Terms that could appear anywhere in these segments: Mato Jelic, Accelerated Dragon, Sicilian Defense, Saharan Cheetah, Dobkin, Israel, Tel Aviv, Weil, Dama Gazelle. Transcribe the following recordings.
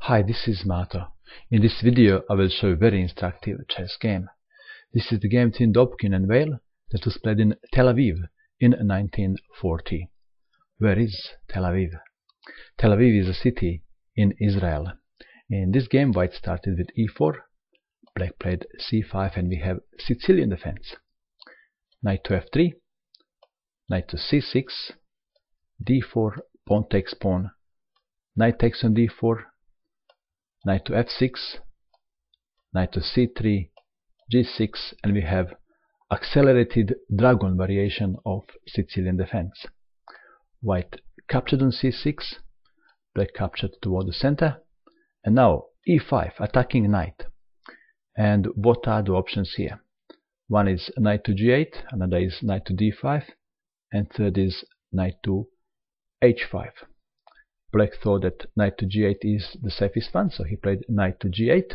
Hi, this is Mato. In this video I will show you a very instructive chess game. This is the game between Dobkin and Weil that was played in Tel Aviv in 1940. Where is Tel Aviv? Tel Aviv is a city in Israel. In this game White started with e4, Black played c5 and we have Sicilian defense. Knight to f3, knight to c6, d4, pawn takes pawn, knight takes on d4, knight to f6, knight to c3, g6, and we have Accelerated Dragon variation of Sicilian defense. White captured on c6, Black captured toward the center, and now e5, attacking knight. And what are the options here? One is knight to g8, another is knight to d5, and third is knight to h5. Black thought that knight to g8 is the safest one, so he played knight to g8,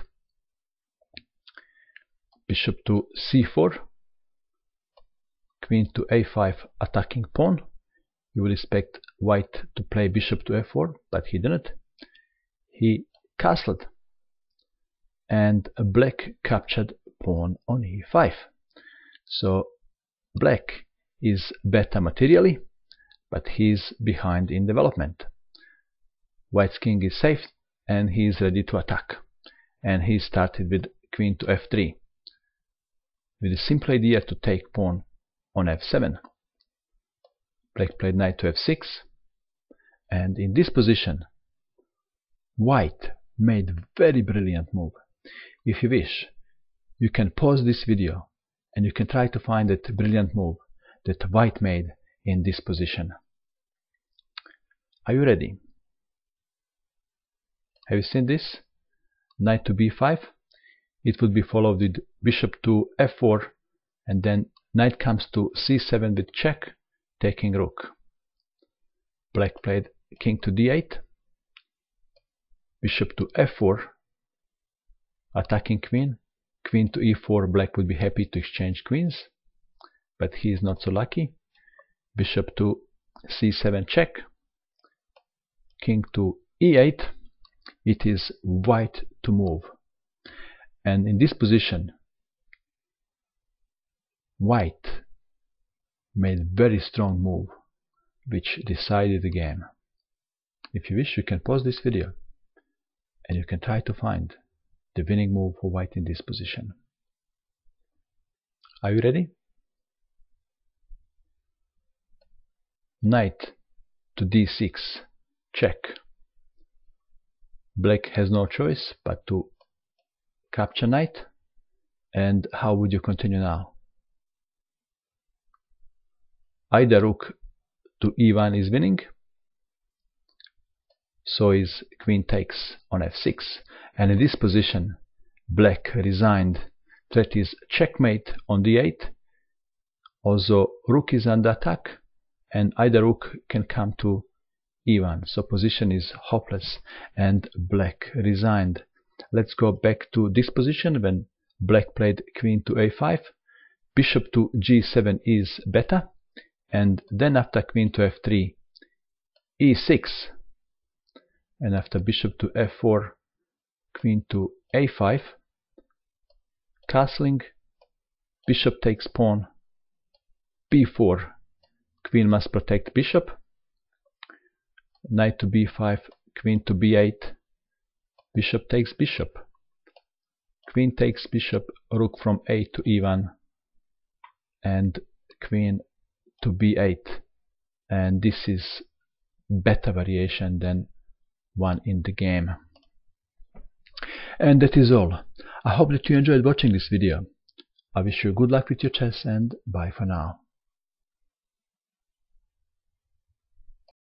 bishop to c4, queen to a5, attacking pawn. You would expect White to play bishop to f4, but he didn't. He castled, and Black captured pawn on e5. So Black is better materially, but he's behind in development. White's king is safe and he is ready to attack, and he started with queen to f3 with the simple idea to take pawn on f7. Black played knight to f6, and in this position White made a very brilliant move. If you wish, you can pause this video and you can try to find that brilliant move that White made in this position. Are you ready? Have you seen this? Knight to b5, it would be followed with bishop to f4, and then knight comes to c7 with check, taking rook. Black played king to d8, bishop to f4, attacking queen, queen to e4, Black would be happy to exchange queens, but he is not so lucky. Bishop to c7 check, king to e8, it is White to move, and in this position White made very strong move which decided the game. If you wish, you can pause this video and you can try to find the winning move for White in this position. Are you ready? Knight to d6 check. Black has no choice but to capture knight, and how would you continue now? Either rook to e1 is winning, so is queen takes on f6, and in this position Black resigned. Threat is checkmate on d8, also rook is under attack, and either rook can come to e1, so position is hopeless and Black resigned. Let's go back to this position when Black played queen to a5, bishop to g7 is better, and then after queen to f3, e6, and after bishop to f4, queen to a5, castling, bishop takes pawn, b4, queen must protect bishop, knight to b5, queen to b8, bishop takes bishop, queen takes bishop, rook from a to e1, and queen to b8, and this is better variation than one in the game. And that is all. I hope that you enjoyed watching this video. I wish you good luck with your chess, and bye for now.